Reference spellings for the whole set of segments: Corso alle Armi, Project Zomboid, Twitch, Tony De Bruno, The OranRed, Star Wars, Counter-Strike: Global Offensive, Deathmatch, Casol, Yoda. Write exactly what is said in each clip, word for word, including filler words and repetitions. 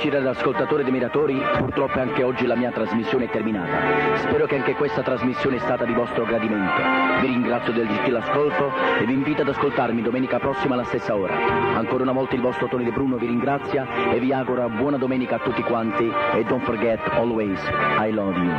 amici radioascoltatori ed miratori, purtroppo anche oggi la mia trasmissione è terminata. Spero che anche questa trasmissione è stata di vostro gradimento. Vi ringrazio del gentile ascolto e vi invito ad ascoltarmi domenica prossima alla stessa ora. Ancora una volta il vostro Tony De Bruno vi ringrazia e vi augura buona domenica a tutti quanti e don't forget always, I love you.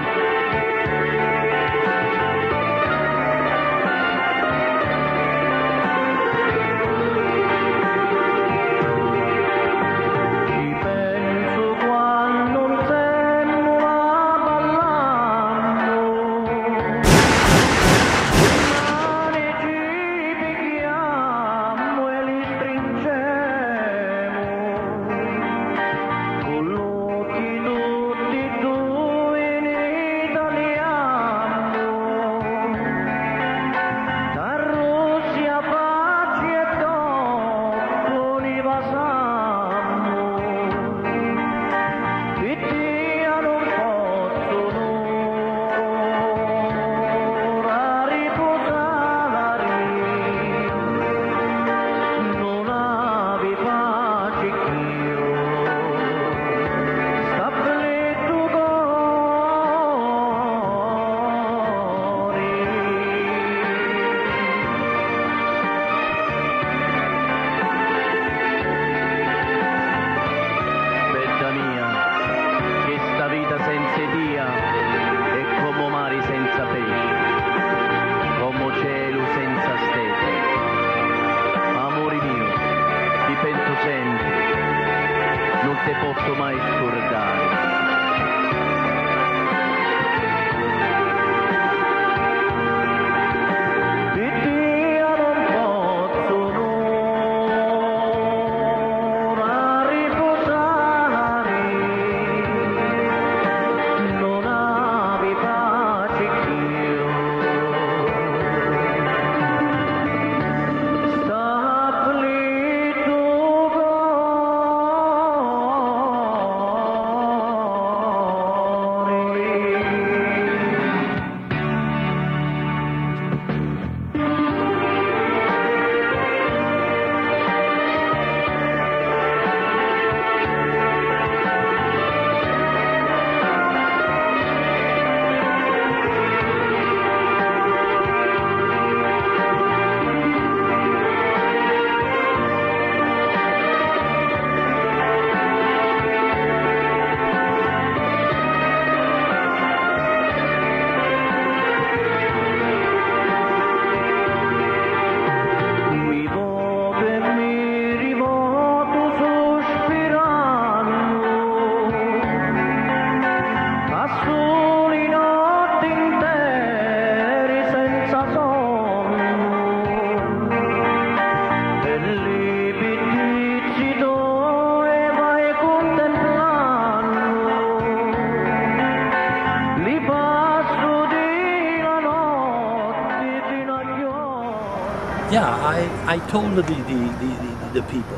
Yeah, I, I told the, the, the, the people,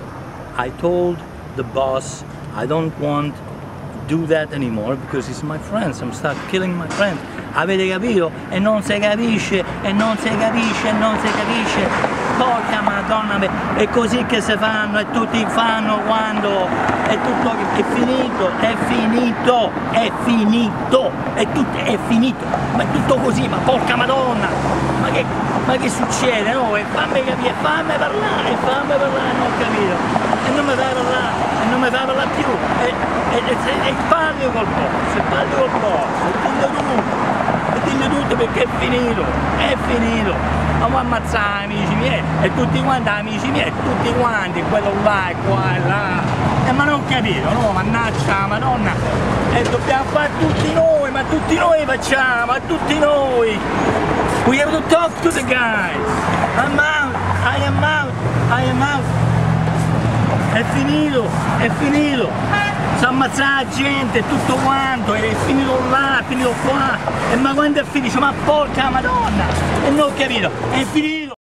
I told the boss, I don't want to do that anymore because it's my friends, I'm start killing my friends. Avete capito? E non si capisce, e non si capisce, e non si capisce. Porca madonna, è così che si fanno, e tutti fanno quando, è tutto, è finito, è finito, è finito, è tutto, è finito. Ma è tutto così, ma porca madonna, ma che... Ma che succede? No? E fammi capire, fammi parlare, fammi parlare, non ho capito. E non mi fai parlare, e non mi fai parlare più. E, e, e, e parli col boss, e parli col boss, e dillo tutto, e dillo tutto perché è finito, è finito. Ma vuoi ammazzare amici miei, e tutti quanti amici miei, tutti quanti, quello là e qua e là. Eh, ma non capito, no? Mannaggia, madonna. E dobbiamo fare tutti noi, ma tutti noi facciamo, ma tutti noi. We have to talk to the guys. I'm out, I am out, I am out. È finito, è finito. Si ammazza la gente, tutto quanto, è finito là, è finito qua. E ma quando è finito? Ma porca madonna! E non ho capito, è finito.